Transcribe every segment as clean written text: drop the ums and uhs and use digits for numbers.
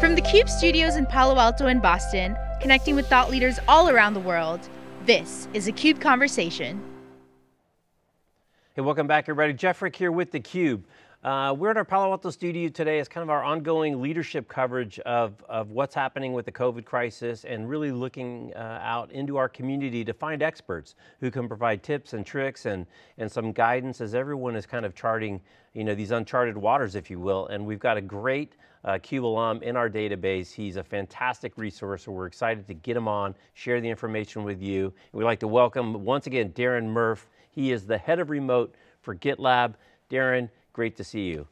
From theCUBE studios in Palo Alto and Boston, connecting with thought leaders all around the world, this is a CUBE Conversation. Hey, welcome back everybody. Jeff Frick here with theCUBE. We're at our Palo Alto studio today as kind of our ongoing leadership coverage of what's happening with the COVID crisis and really looking out into our community to find experts who can provide tips and tricks and some guidance as everyone is kind of charting, you know, these uncharted waters, if you will. And we've got a great CUBE alum in our database. He's a fantastic resource, so we're excited to get him on, share the information with you. And we'd like to welcome, once again, Darren Murph. He is the head of remote for GitLab. Darren, great to see you.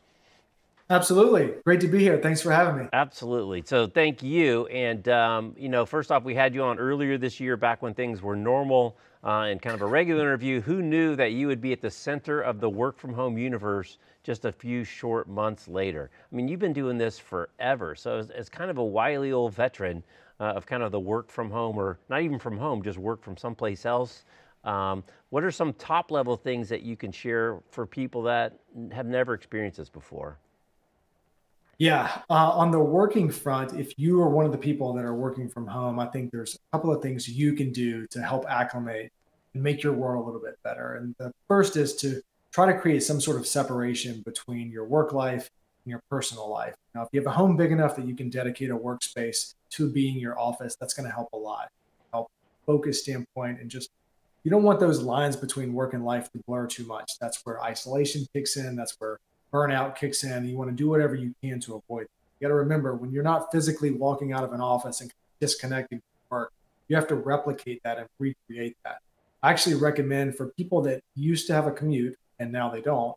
Absolutely, great to be here. Thanks for having me. Absolutely, so thank you. And you know, first off, we had you on earlier this year, back when things were normal and kind of a regular interview. Who knew that you would be at the center of the work from home universe just a few short months later? I mean, you've been doing this forever. So as kind of a wily old veteran of kind of the work from home, or not even from home, just work from someplace else. What are some top level things that you can share for people that have never experienced this before? Yeah, on the working front, if you are one of the people that are working from home, I think there's a couple of things you can do to help acclimate and make your world a little bit better. And the first is to try to create some sort of separation between your work life and your personal life. Now, if you have a home big enough that you can dedicate a workspace to being your office, that's going to help a lot. Help focus standpoint, and just you don't want those lines between work and life to blur too much. That's where isolation kicks in. That's where burnout kicks in. You want to do whatever you can to avoid it. You got to remember, when you're not physically walking out of an office and disconnecting from work, you have to replicate that and recreate that. I actually recommend, for people that used to have a commute and now they don't,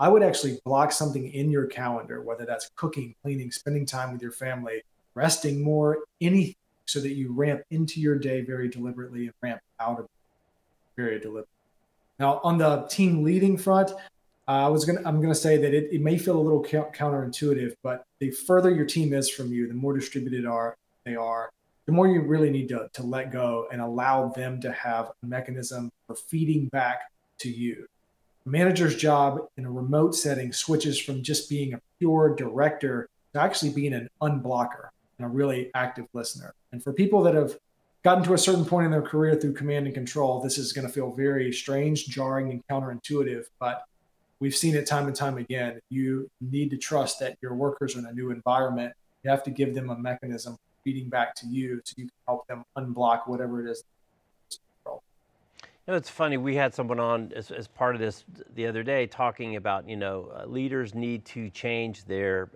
I would actually block something in your calendar, whether that's cooking, cleaning, spending time with your family, resting more, anything, so that you ramp into your day very deliberately and ramp out of it very deliberate. Now, on the team leading front, I'm gonna say that it may feel a little counterintuitive, but the further your team is from you, the more distributed they are, the more you really need to let go and allow them to have a mechanism for feeding back to you. A manager's job in a remote setting switches from just being a pure director to actually being an unblocker and a really active listener. And for people that have gotten to a certain point in their career through command and control, this is going to feel very strange, jarring, and counterintuitive, but we've seen it time and time again. You need to trust that your workers are in a new environment. You have to give them a mechanism feeding back to you so you can help them unblock whatever it is. You know, it's funny, we had someone on as part of this the other day talking about, you know, leaders need to change their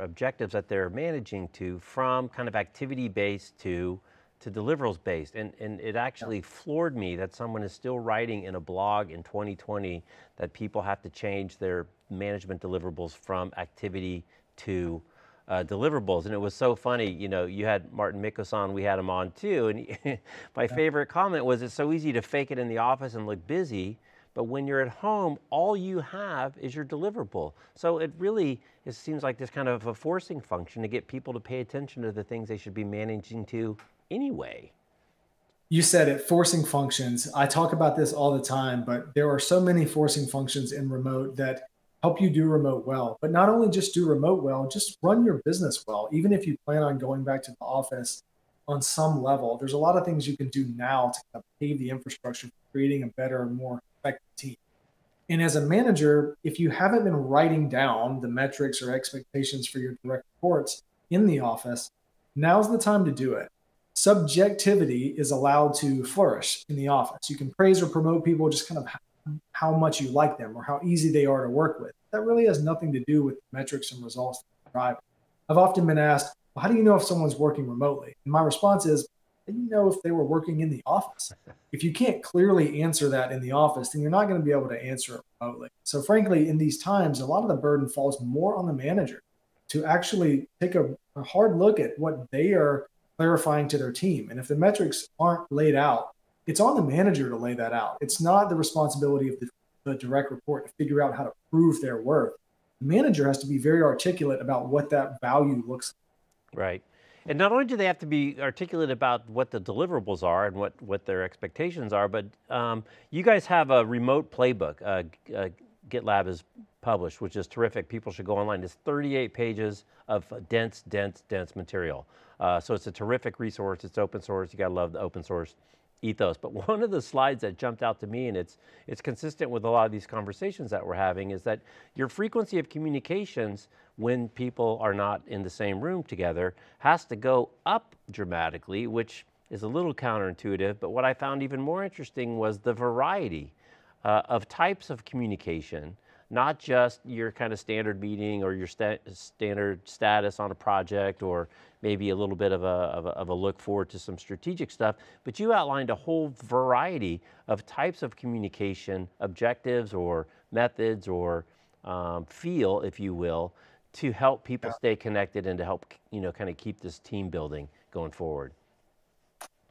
objectives that they're managing to, from kind of activity-based to deliverables based. And it actually floored me that someone is still writing in a blog in 2020 that people have to change their management deliverables from activity to deliverables. And it was so funny, you know, you had Martin Mikos on, we had him on too. And my favorite comment was, it's so easy to fake it in the office and look busy, but when you're at home, all you have is your deliverable. So it seems like this kind of a forcing function to get people to pay attention to the things they should be managing to anyway. You said it, forcing functions. I talk about this all the time, but there are so many forcing functions in remote that help you do remote well. But not only just do remote well, just run your business well. Even if you plan on going back to the office on some level, there's a lot of things you can do now to kind of pave the infrastructure for creating a better, more effective team. And as a manager, if you haven't been writing down the metrics or expectations for your direct reports in the office, now's the time to do it. Subjectivity is allowed to flourish in the office. You can praise or promote people just kind of how much you like them or how easy they are to work with. That really has nothing to do with metrics and results that drive. I've often been asked, well, how do you know if someone's working remotely? And my response is, how do you know if they were working in the office? If you can't clearly answer that in the office, then you're not going to be able to answer it remotely. So frankly, in these times, a lot of the burden falls more on the manager to actually take a hard look at what they are clarifying to their team. And if the metrics aren't laid out, it's on the manager to lay that out. It's not the responsibility of the direct report to figure out how to prove their worth. The manager has to be very articulate about what that value looks like. Right. And not only do they have to be articulate about what the deliverables are and what their expectations are, but you guys have a remote playbook. GitLab has published, which is terrific. People should go online. It's 38 pages of dense material. So it's a terrific resource. It's open source. You got to love the open source ethos. But one of the slides that jumped out to me, and it's consistent with a lot of these conversations that we're having, is that your frequency of communications when people are not in the same room together has to go up dramatically, which is a little counterintuitive. But what I found even more interesting was the variety of types of communication, not just your kind of standard meeting or your standard status on a project, or maybe a little bit of a look forward to some strategic stuff, but you outlined a whole variety of types of communication objectives or methods or feel, if you will, to help people stay connected and to help, you know, kind of keep this team building going forward.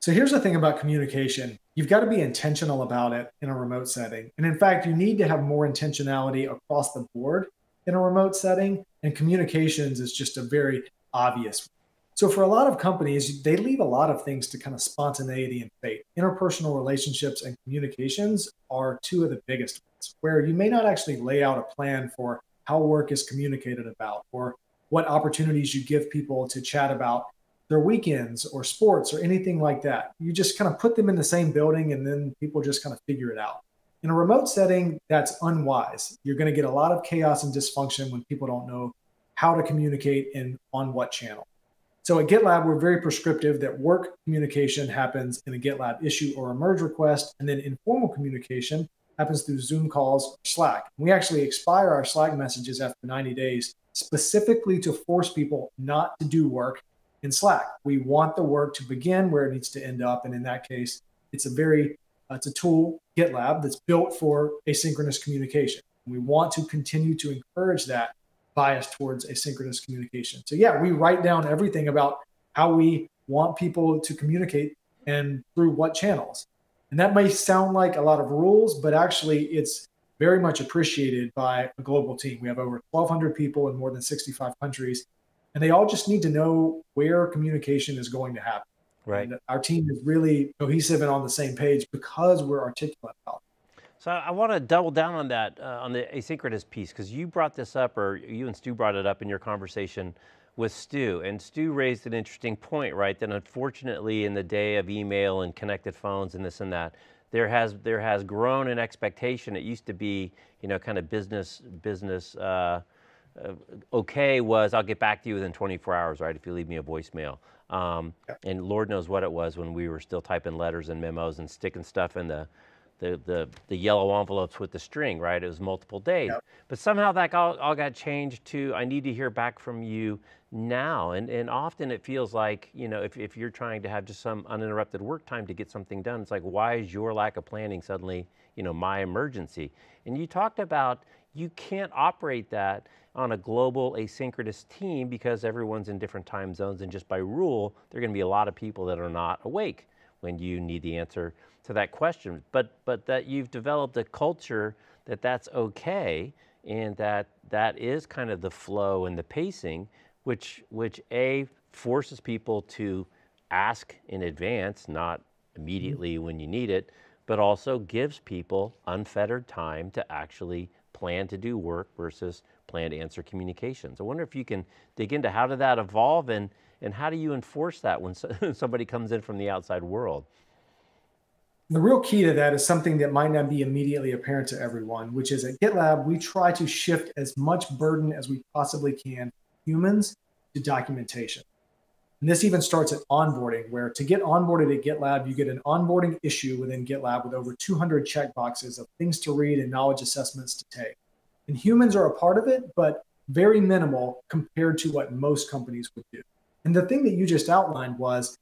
So here's the thing about communication. You've got to be intentional about it in a remote setting. And in fact, you need to have more intentionality across the board in a remote setting. And communications is just a very obvious one. So for a lot of companies, they leave a lot of things to kind of spontaneity and fate. Interpersonal relationships and communications are two of the biggest ones, where you may not actually lay out a plan for how work is communicated about or what opportunities you give people to chat about their weekends or sports or anything like that. You just kind of put them in the same building and then people just kind of figure it out. In a remote setting, that's unwise. You're going to get a lot of chaos and dysfunction when people don't know how to communicate and on what channel. So at GitLab, we're very prescriptive that work communication happens in a GitLab issue or a merge request, and then informal communication happens through Zoom calls or Slack. We actually expire our Slack messages after 90 days specifically to force people not to do work in Slack. We want the work to begin where it needs to end up. And in that case, it's a tool, GitLab, that's built for asynchronous communication. We want to continue to encourage that bias towards asynchronous communication. So yeah, we write down everything about how we want people to communicate and through what channels. And that may sound like a lot of rules, but actually it's very much appreciated by a global team. We have over 1,200 people in more than 65 countries. And they all just need to know where communication is going to happen. Right. And our team is really cohesive and on the same page because we're articulate about it. So I want to double down on that, on the asynchronous piece, because you brought this up, or you and Stu brought it up in your conversation with Stu. And Stu raised an interesting point, right? That unfortunately in the day of email and connected phones and this and that, there has grown an expectation. It used to be, you know, kind of business. Okay was, I'll get back to you within 24 hours, right, if you leave me a voicemail. And Lord knows what it was when we were still typing letters and memos and sticking stuff in the yellow envelopes with the string, right? It was multiple days. Yep. But somehow that all got changed to, I need to hear back from you now. And often it feels like, you know, if you're trying to have just some uninterrupted work time to get something done, it's like, why is your lack of planning suddenly, you know, my emergency? And you talked about, you can't operate that on a global asynchronous team because everyone's in different time zones, and just by rule, there are going to be a lot of people that are not awake when you need the answer to that question. But that you've developed a culture that that's okay, and that is kind of the flow and the pacing, which A, forces people to ask in advance, not immediately when you need it, but also gives people unfettered time to actually plan to do work versus plan to answer communications. I wonder if you can dig into how did that evolve, and how do you enforce that when somebody comes in from the outside world? The real key to that is something that might not be immediately apparent to everyone, which is at GitLab, we try to shift as much burden as we possibly can, humans to documentation. And this even starts at onboarding, where to get onboarded at GitLab, you get an onboarding issue within GitLab with over 200 checkboxes of things to read and knowledge assessments to take. And humans are a part of it, but very minimal compared to what most companies would do. And the thing that you just outlined was,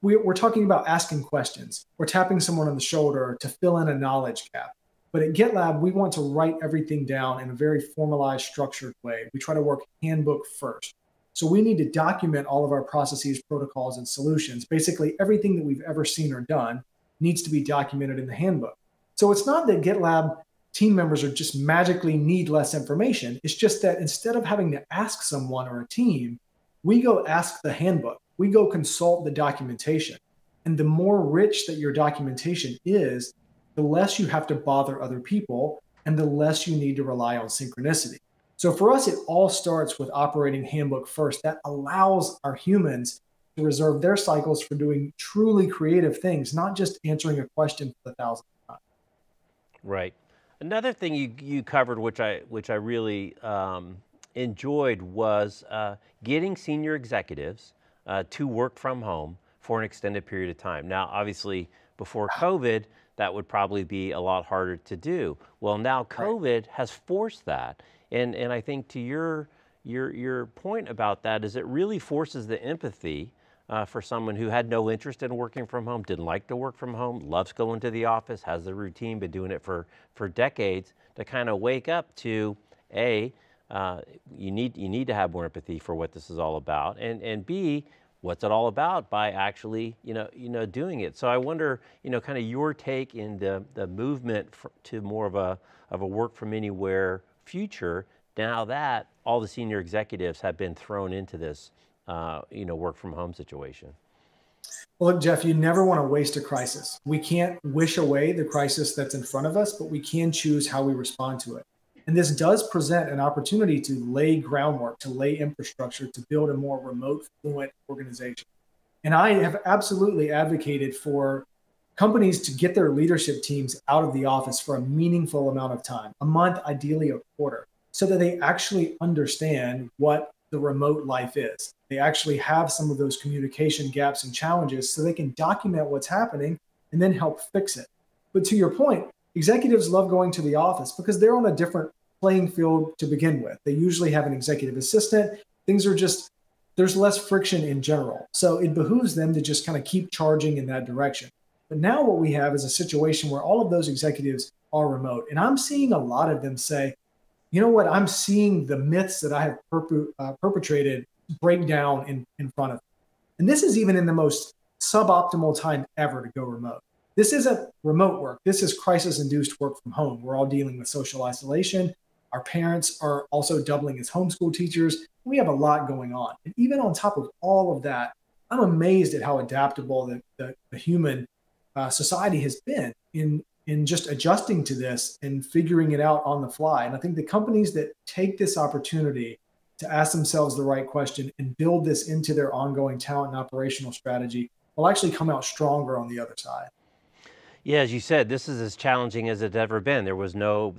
we're talking about asking questions. We're tapping someone on the shoulder to fill in a knowledge gap. But at GitLab, we want to write everything down in a very formalized, structured way. We try to work handbook first. So we need to document all of our processes, protocols, and solutions. Basically, everything that we've ever seen or done needs to be documented in the handbook. So it's not that GitLab team members are just magically need less information. It's just that instead of having to ask someone or a team, we go ask the handbook. We go consult the documentation. And the more rich that your documentation is, the less you have to bother other people and the less you need to rely on synchronicity. So for us, it all starts with operating handbook first. That allows our humans to reserve their cycles for doing truly creative things, not just answering a question for the thousandth time. Right. Another thing you covered, which I really enjoyed, was getting senior executives to work from home for an extended period of time. Now, obviously, before COVID, that would probably be a lot harder to do. Well, now COVID has forced that. And I think to your point about that is it really forces the empathy for someone who had no interest in working from home, didn't like to work from home, loves going to the office, has the routine, been doing it for decades, to kind of wake up to, A, you need to have more empathy for what this is all about, and B, what's it all about by actually, doing it. So I wonder, kind of your take in the movement to more of a work from anywhere future, now that all the senior executives have been thrown into this, work from home situation. Well, look, Jeff, you never want to waste a crisis. We can't wish away the crisis that's in front of us, but we can choose how we respond to it. And this does present an opportunity to lay groundwork, to lay infrastructure, to build a more remote, fluent organization. And I have absolutely advocated for companies to get their leadership teams out of the office for a meaningful amount of time, a month, ideally a quarter, so that they actually understand what the remote life is. They actually have some of those communication gaps and challenges so they can document what's happening and then help fix it. But to your point, executives love going to the office because they're on a different playing field to begin with. They usually have an executive assistant. Things are just, there's less friction in general. So it behooves them to just kind of keep charging in that direction. But now what we have is a situation where all of those executives are remote. And I'm seeing a lot of them say, you know what, I'm seeing the myths that I have perpetrated break down in front of me. And this is even in the most suboptimal time ever to go remote. This isn't remote work. This is crisis-induced work from home. We're all dealing with social isolation. Our parents are also doubling as homeschool teachers. We have a lot going on. And even on top of all of that, I'm amazed at how adaptable the human society has been in just adjusting to this and figuring it out on the fly. And I think the companies that take this opportunity to ask themselves the right question and build this into their ongoing talent and operational strategy will actually come out stronger on the other side. Yeah, as you said, this is as challenging as it's ever been. There was no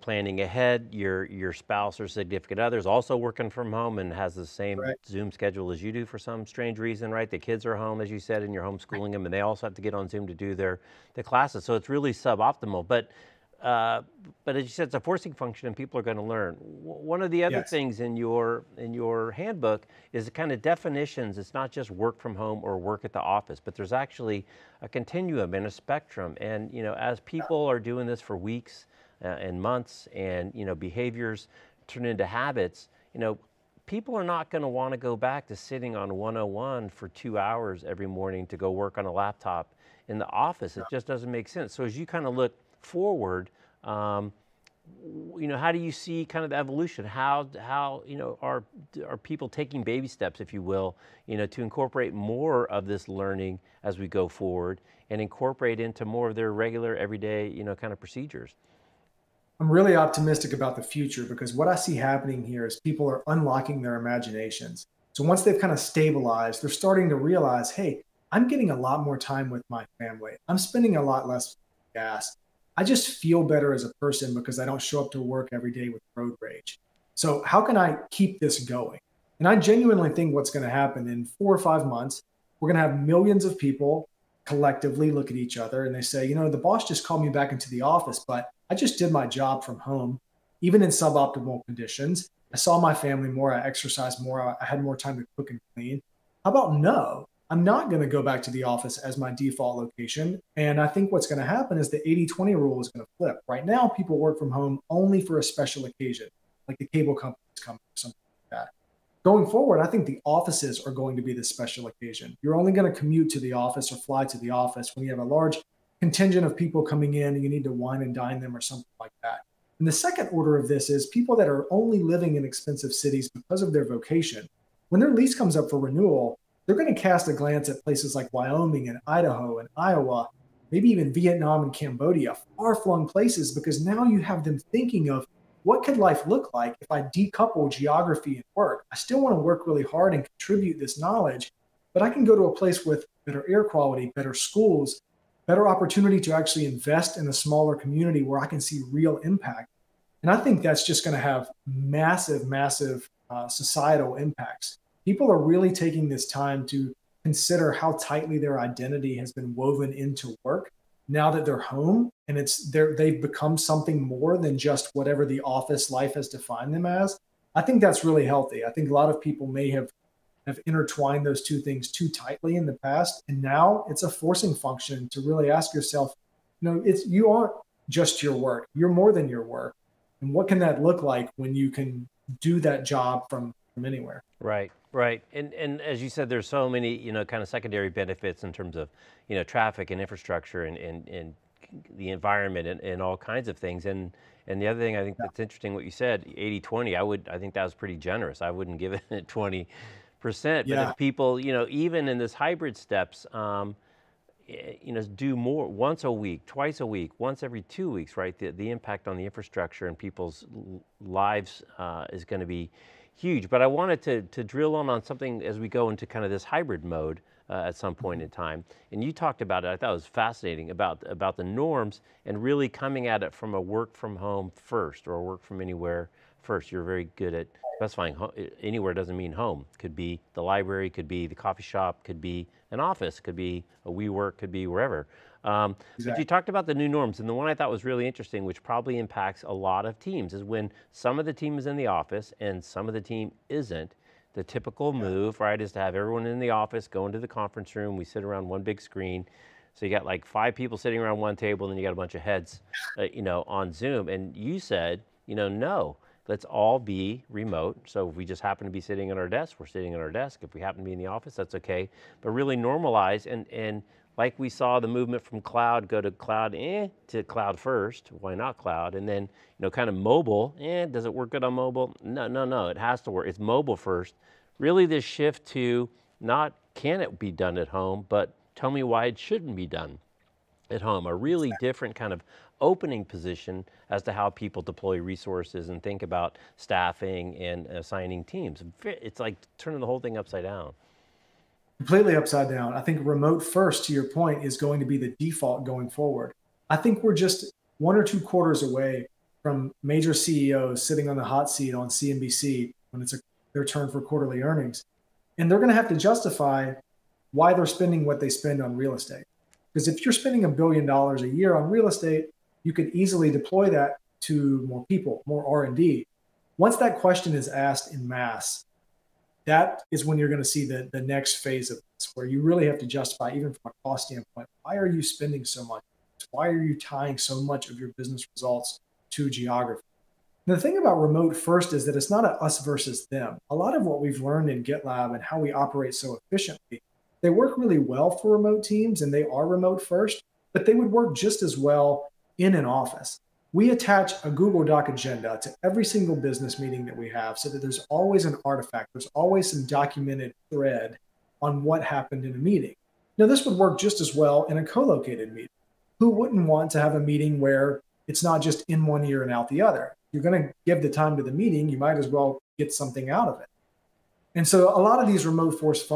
planning ahead. Your spouse or significant other is also working from home and has the same Zoom schedule as you do for some strange reason, right? The kids are home, as you said, and you're homeschooling them, and they also have to get on Zoom to do their classes. So it's really suboptimal. But as you said, it's a forcing function, and people are going to learn. One of the other things in your handbook is the kind of definitions. It's not just work from home or work at the office, but there's actually a continuum and a spectrum. And as people are doing this for weeks and months, and behaviors turn into habits, people are not going to want to go back to sitting on 101 for 2 hours every morning to go work on a laptop in the office. It just doesn't make sense. So as you kind of look forward, how do you see kind of the evolution? How are people taking baby steps, if you will, to incorporate more of this learning as we go forward and incorporate into more of their regular everyday, kind of procedures? I'm really optimistic about the future because what I see happening here is people are unlocking their imaginations. So once they've kind of stabilized, they're starting to realize, hey, I'm getting a lot more time with my family. I'm spending a lot less gas. I just feel better as a person because I don't show up to work every day with road rage. So how can I keep this going? And I genuinely think what's going to happen in 4 or 5 months, we're going to have millions of people collectively look at each other and they say, the boss just called me back into the office, but I just did my job from home, even in suboptimal conditions. I saw my family more, I exercised more, I had more time to cook and clean. How about no? I'm not going to go back to the office as my default location. And I think what's going to happen is the 80-20 rule is going to flip. Right now, people work from home only for a special occasion, like the cable companies come or something like that. Going forward, I think the offices are going to be the special occasion. You're only going to commute to the office or fly to the office when you have a large contingent of people coming in and you need to wine and dine them or something like that. And the second order of this is people that are only living in expensive cities because of their vocation. When their lease comes up for renewal, they're going to cast a glance at places like Wyoming and Idaho and Iowa maybe even Vietnam and Cambodia, far-flung places, because now you have them thinking of, what could life look like if I decouple geography and work? I still want to work really hard and contribute this knowledge, but I can go to a place with better air quality, better schools, better opportunity to actually invest in a smaller community where I can see real impact. And I think that's just going to have massive, massive societal impacts. People are really taking this time to consider how tightly their identity has been woven into work now that they're home, and they've become something more than just whatever the office life has defined them as. I think that's really healthy. I think a lot of people may have intertwined those two things too tightly in the past, and now it's a forcing function to really ask yourself, you aren't just your work. You're more than your work. And what can that look like when you can do that job from anywhere? Right, right. And as you said, there's so many, kind of secondary benefits in terms of, traffic and infrastructure and the environment and all kinds of things. And the other thing I think that's interesting, what you said, 80-20, I think that was pretty generous. I wouldn't give it 20%, but if people, even in this hybrid steps, do more once a week, twice a week, once every 2 weeks, right? The impact on the infrastructure and people's lives is going to be huge. But I wanted to drill on something as we go into kind of this hybrid mode at some point in time. And you talked about it, I thought it was fascinating, about the norms and really coming at it from a work from home first or work from anywhere first. You're very good at specifying anywhere doesn't mean home. Could be the library, could be the coffee shop, could be an office, could be a WeWork, could be wherever. Exactly. But you talked about the new norms, and the one I thought was really interesting, which probably impacts a lot of teams, is when some of the team is in the office and some of the team isn't. The typical move, right, is to have everyone in the office, go into the conference room, we sit around one big screen. So you got like 5 people sitting around one table, and then you got a bunch of heads, on Zoom. And you said, no. Let's all be remote. So if we just happen to be sitting at our desk, we're sitting at our desk. If we happen to be in the office, that's okay. But really normalize, and like we saw the movement from cloud, go to cloud, to cloud first, why not cloud? And then, kind of mobile, does it work good on mobile? No, it has to work, it's mobile first. Really this shift to not can it be done at home, but tell me why it shouldn't be done at home. A really different kind of opening position as to how people deploy resources and think about staffing and assigning teams. It's like turning the whole thing upside down. Completely upside down. I think remote first, to your point, is going to be the default going forward. I think we're just 1 or 2 quarters away from major CEOs sitting on the hot seat on CNBC when it's their turn for quarterly earnings. And they're going to have to justify why they're spending what they spend on real estate. Because if you're spending $1 billion a year on real estate, you could easily deploy that to more people, more R&D. Once that question is asked in mass, that is when you're going to see the next phase of this, where you really have to justify, even from a cost standpoint, why are you spending so much? Why are you tying so much of your business results to geography? And the thing about remote first is that it's not a us versus them. A lot of what we've learned in GitLab and how we operate so efficiently, they work really well for remote teams, and they are remote first, but they would work just as well in an office. We attach a Google Doc agenda to every single business meeting that we have so that there's always an artifact, there's always some documented thread on what happened in a meeting. Now, this would work just as well in a co-located meeting. Who wouldn't want to have a meeting where it's not just in one ear and out the other? You're going to give the time to the meeting, you might as well get something out of it. And so a lot of these remote first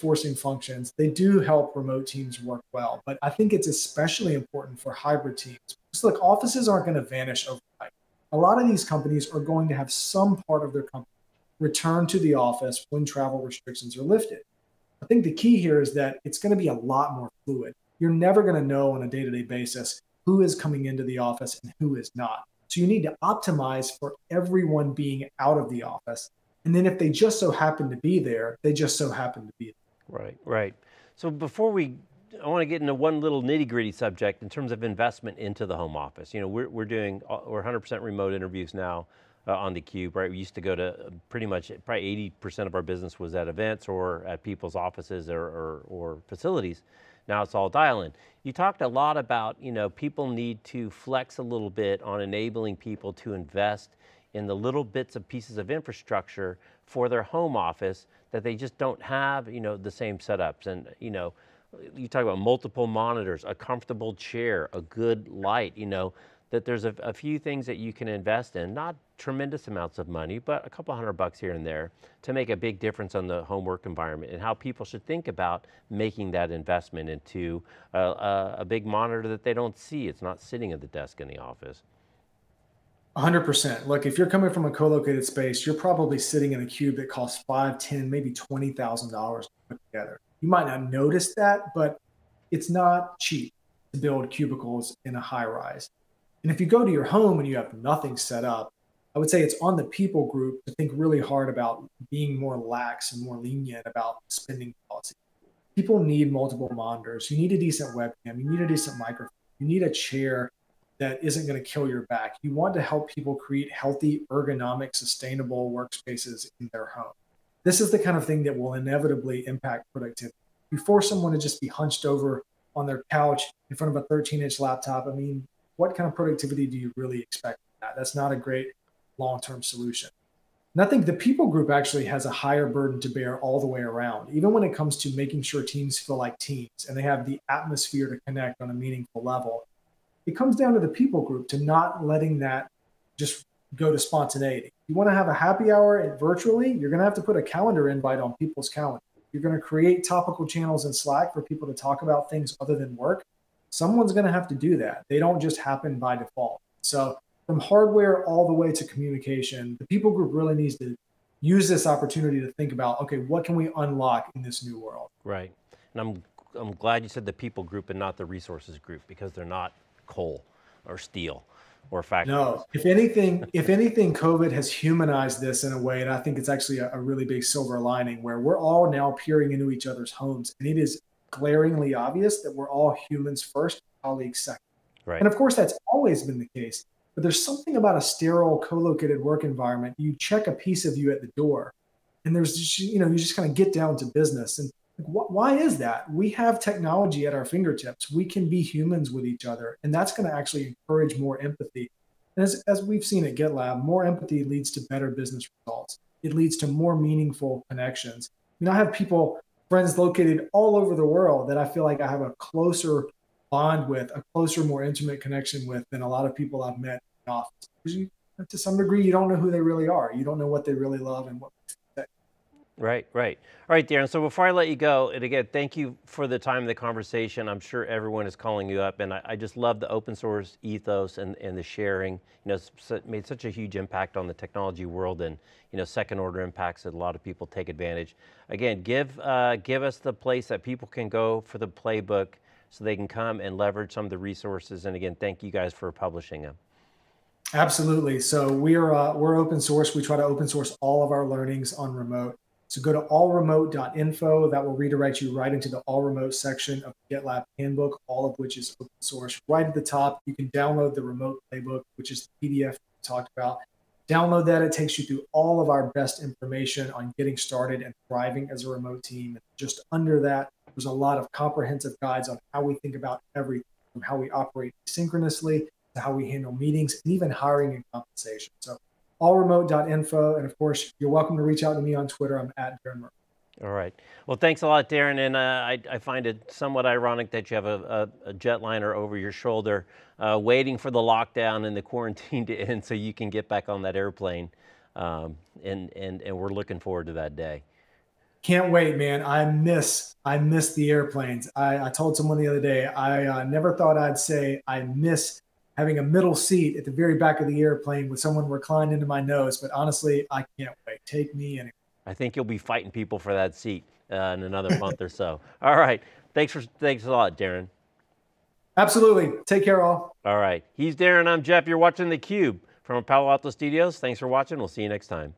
forcing functions, they do help remote teams work well, but I think it's especially important for hybrid teams. Because look, offices aren't going to vanish overnight. A lot of these companies are going to have some part of their company return to the office when travel restrictions are lifted. I think the key here is that it's going to be a lot more fluid. You're never going to know on a day-to-day basis who is coming into the office and who is not. So you need to optimize for everyone being out of the office. And then if they just so happen to be there, they just so happen to be there. Right, right. So I want to get into one little nitty-gritty subject in terms of investment into the home office. We're 100% remote interviews now on theCUBE, right? We used to go to pretty much, probably 80% of our business was at events or at people's offices or facilities. Now it's all dial in. You talked a lot about, people need to flex a little bit on enabling people to invest in the little bits and pieces of infrastructure for their home office that they just don't have, the same setups. And you talk about multiple monitors, a comfortable chair, a good light, you know, that there's a few things that you can invest in, not tremendous amounts of money, but a couple $100 here and there to make a big difference on the homework environment and how people should think about making that investment into a big monitor that they don't see. It's not sitting at the desk in the office. 100%. Look, if you're coming from a co-located space, you're probably sitting in a cube that costs $5, $10, maybe $20,000 to put together. You might not notice that, but it's not cheap to build cubicles in a high rise. And if you go to your home and you have nothing set up, I would say it's on the people group to think really hard about being more lax and more lenient about spending policy. People need multiple monitors. You need a decent webcam. You need a decent microphone. You need a chair that isn't going to kill your back. You want to help people create healthy, ergonomic, sustainable workspaces in their home. This is the kind of thing that will inevitably impact productivity. You force someone to just be hunched over on their couch in front of a 13-inch laptop. I mean, what kind of productivity do you really expect from that? That's not a great long-term solution. And I think the people group actually has a higher burden to bear all the way around, even when it comes to making sure teams feel like teams and they have the atmosphere to connect on a meaningful level. It comes down to the people group to not letting that just go to spontaneity. You want to have a happy hour and virtually, you're going to have to put a calendar invite on people's calendar. You're going to create topical channels in Slack for people to talk about things other than work. Someone's going to have to do that. They don't just happen by default. So from hardware all the way to communication, the people group really needs to use this opportunity to think about, okay, what can we unlock in this new world? Right, and I'm glad you said the people group and not the resources group, because they're not coal or steel or factories. No, if anything, COVID has humanized this in a way, and I think it's actually a really big silver lining where we're all now peering into each other's homes, and it is glaringly obvious that we're all humans first, colleagues second. Right. And of course, that's always been the case, but there's something about a sterile, co-located work environment. You check a piece of you at the door, and there's just, you know, you just kind of get down to business. And why is that? We have technology at our fingertips. We can be humans with each other, and that's going to actually encourage more empathy. And as we've seen at GitLab, more empathy leads to better business results. It leads to more meaningful connections. I mean, I have people, friends located all over the world that I feel like I have a closer bond with, a closer, more intimate connection with than a lot of people I've met in the office. Because you, to some degree, you don't know who they really are. You don't know what they really love and what they say. Right, right. All right, Darren, so before I let you go, and again, thank you for the time of the conversation. I'm sure everyone is calling you up, and I just love the open source ethos and the sharing. You know, it's made such a huge impact on the technology world, and you know, second order impacts that a lot of people take advantage. Again, give us the place that people can go for the playbook so they can come and leverage some of the resources. And again, thank you guys for publishing them. Absolutely, so we're open source. We try to open source all of our learnings on remote. So go to allremote.info. That will redirect you right into the All Remote section of the GitLab handbook, all of which is open source. Right at the top, you can download the remote playbook, which is the PDF we talked about. Download that. It takes you through all of our best information on getting started and thriving as a remote team. And just under that, there's a lot of comprehensive guides on how we think about everything, from how we operate synchronously to how we handle meetings and even hiring and compensation. So allremote.info, and of course, you're welcome to reach out to me on Twitter. I'm at Darren Murph. All right. Well, thanks a lot, Darren, and I find it somewhat ironic that you have a jetliner over your shoulder waiting for the lockdown and the quarantine to end so you can get back on that airplane, and we're looking forward to that day. Can't wait, man. I miss the airplanes. I told someone the other day, I never thought I'd say I miss having a middle seat at the very back of the airplane with someone reclined into my nose, but honestly, I can't wait. Take me anywhere. I think you'll be fighting people for that seat in another month or so. All right, thanks a lot, Darren. Absolutely, take care all. All right, he's Darren, I'm Jeff, you're watching theCUBE from Palo Alto Studios. Thanks for watching, we'll see you next time.